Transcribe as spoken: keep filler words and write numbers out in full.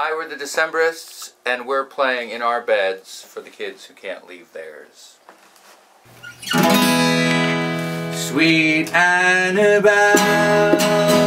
Hi, we're the Decemberists, and we're playing In Our Beds for the kids who can't leave theirs. Sweet Annabelle.